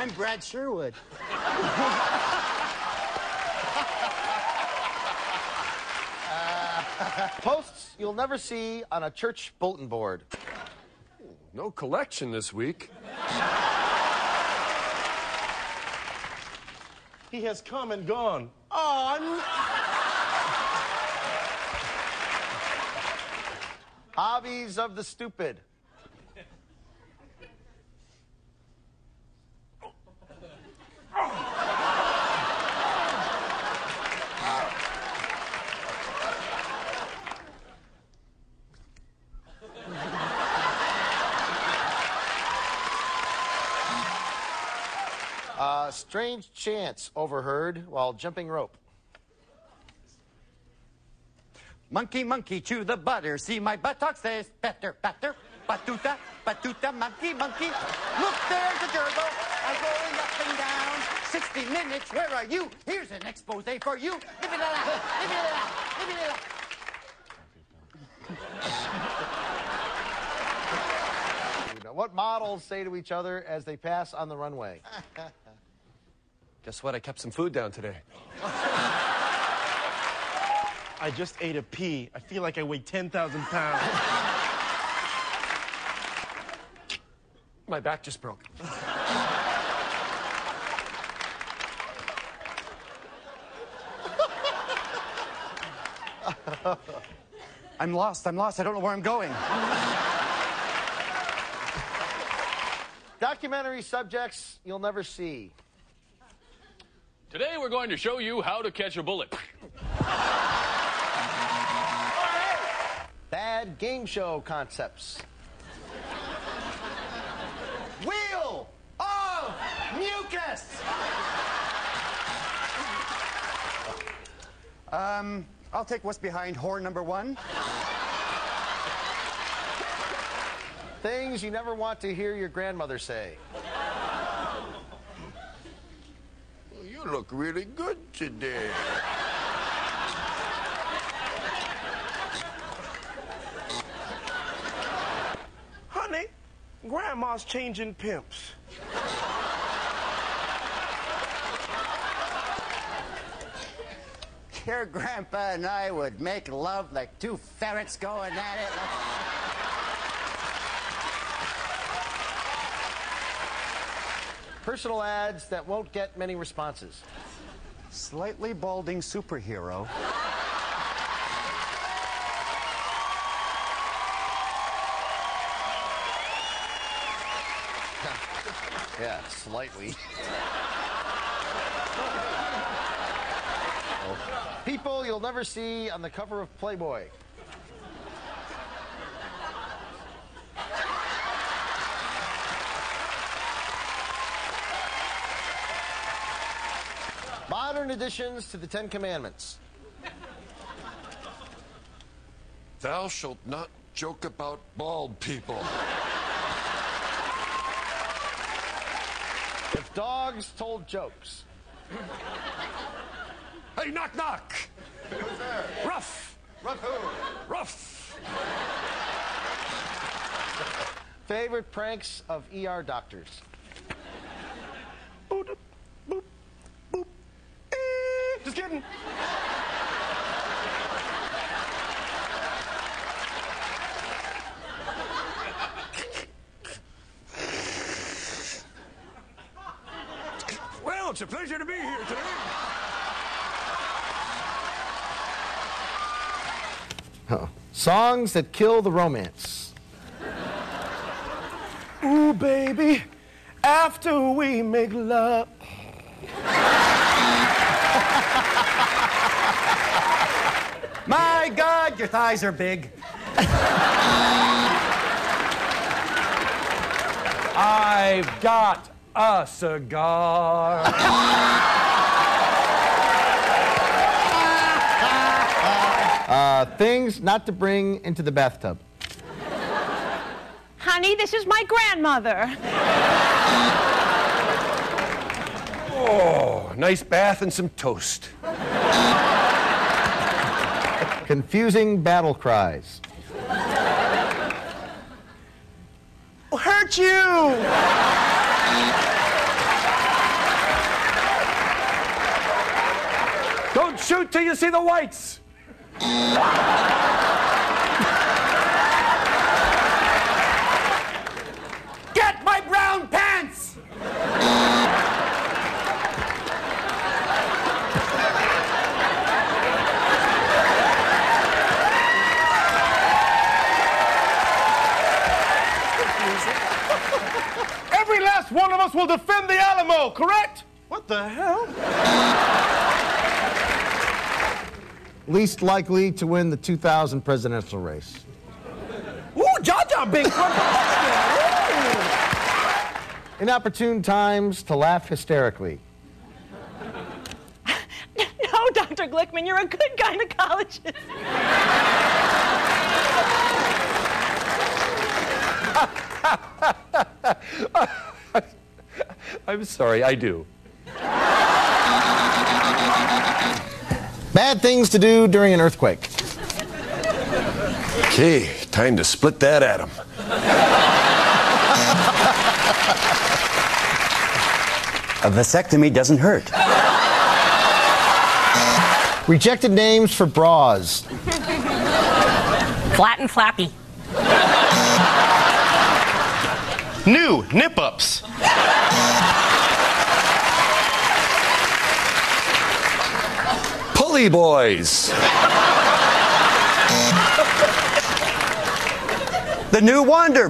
I'm Brad Sherwood. Posts you'll never see on a church bulletin board. Ooh, no collection this week. He has come and gone. On. Hobbies of the stupid. Strange chants overheard while jumping rope. Monkey, monkey, chew the butter. See my buttocks, says better, better. Batuta, batuta, monkey, monkey. Look, there's a gerbil. I'm going up and down. 60 minutes, where are you? Here's an expose for you. Give it a laugh, give it a laugh, give it a laugh. What models say to each other as they pass on the runway? Guess what? I kept some food down today. I just ate a pea. I feel like I weigh 10,000 pounds. My back just broke. I'm lost. I'm lost. I don't know where I'm going. Documentary subjects you'll never see. Today we're going to show you how to catch a bullet. Bad game show concepts. Wheel of mucus! I'll take what's behind whore number one. Things you never want to hear your grandmother say. Well, you look really good today. Honey, Grandma's changing pimps. Your grandpa and I would make love like two ferrets going at it. Personal ads that won't get many responses. Slightly balding superhero. Yeah, slightly. People you'll never see on the cover of Playboy. Modern additions to the 10 Commandments. Thou shalt not joke about bald people. If dogs told jokes. Hey, knock, knock. Who's there? Ruff. Ruff who? Ruff. Favorite pranks of ER doctors. Just kidding. Well, it's a pleasure to be here today. Uh-oh. Songs that kill the romance. Ooh, baby, after we make love. My God, your thighs are big. I've got a cigar. Things not to bring into the bathtub. Honey, this is my grandmother. Oh, nice bath and some toast. Confusing battle cries. Hurt you! said, shoot till you see the whites. Get my brown pants! Every last one of us will defend the Alamo, correct? What the hell? Least likely to win the 2000 presidential race. Ooh, Jaja, big one. Inopportune times to laugh hysterically. No, Dr. Glickman, you're a good gynecologist. I'm sorry, I do. Bad things to do during an earthquake. Okay, time to split that atom. A vasectomy doesn't hurt. Rejected names for bras. Flat and flappy. New nip-ups. Boys. The new wonder.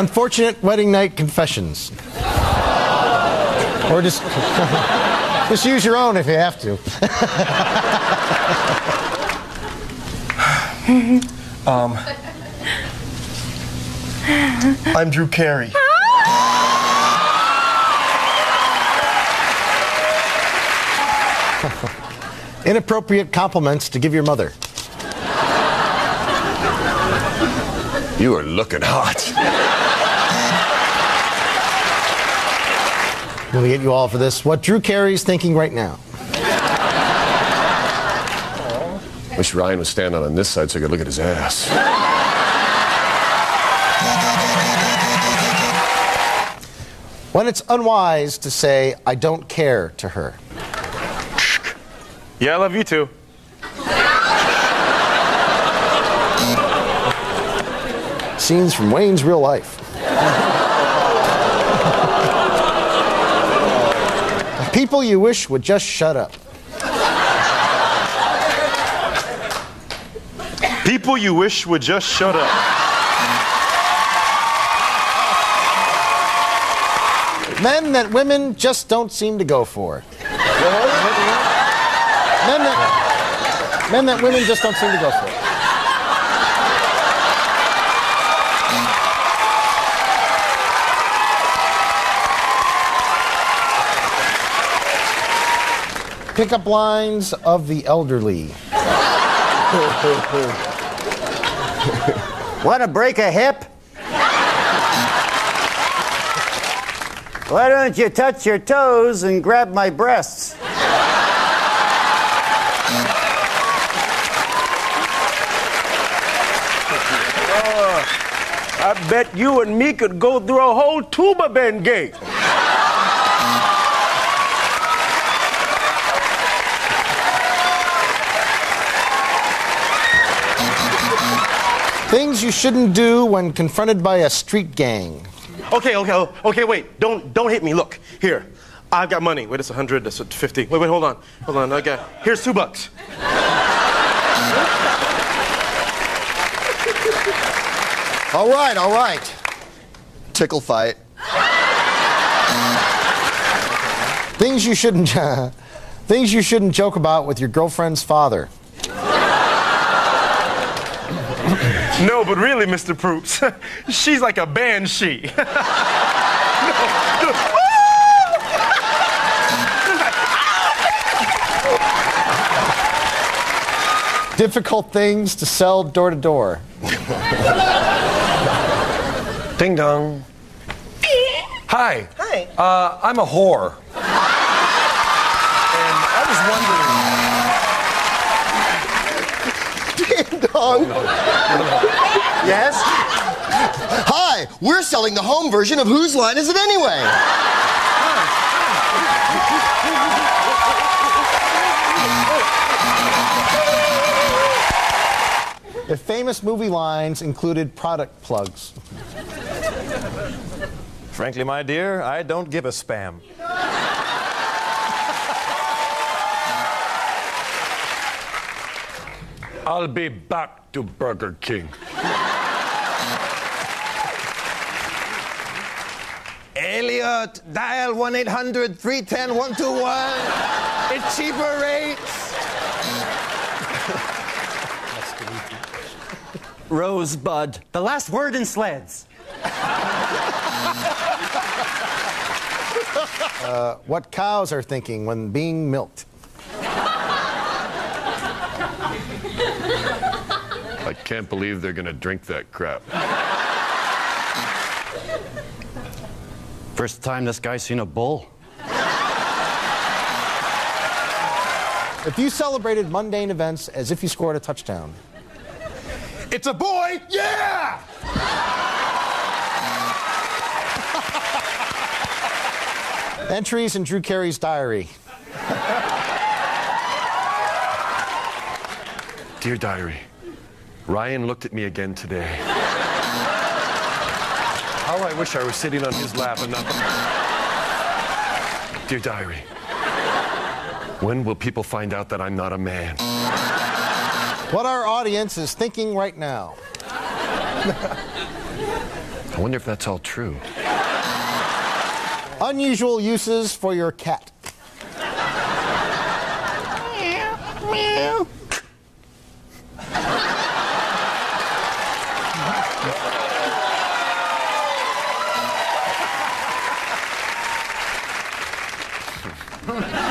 Unfortunate wedding night confessions. Or just use your own if you have to. I'm Drew Carey. Inappropriate compliments to give your mother. You are looking hot. Let me get you all for this. What Drew Carey's thinking right now. Wish Ryan was standing on this side so I could look at his ass. When it's unwise to say, I don't care to her. Yeah, I love you too. Scenes from Wayne's Real Life. People you wish would just shut up. People you wish would just shut up. Men that women just don't seem to go for. Men that women just don't seem to go for. Pickup lines of the elderly. Wanna break a hip? Why don't you touch your toes and grab my breasts? I bet you and me could go through a whole tuba band gig. Things you shouldn't do when confronted by a street gang. Okay, wait. Don't hit me. Look, here. I've got money. Wait, it's 100, it's 50. Wait, hold on. Here's $2. All right. Tickle fight. Things you shouldn't joke about with your girlfriend's father. No, but really, Mr. Proops, she's like a banshee. No. Difficult things to sell door to door. Ding dong. Hi. Hi. I'm a whore. And I was wondering. Ding dong. Yes? Hi. We're selling the home version of Whose Line Is It Anyway? The famous movie lines included product plugs. Frankly, my dear, I don't give a spam. I'll be back to Burger King. Elliot, dial 1-800-310-121. It's cheaper rates. Rosebud, the last word in sleds. What cows are thinking when being milked. I can't believe they're gonna drink that crap. First time this guy's seen a bull. If you celebrated mundane events as if you scored a touchdown. It's a boy, yeah! Entries in Drew Carey's diary. Dear diary, Ryan looked at me again today. How I wish I were sitting on his lap and not... Dear diary, when will people find out that I'm not a man? What our audience is thinking right now. I wonder if that's all true. Unusual uses for your cat. Meow, meow.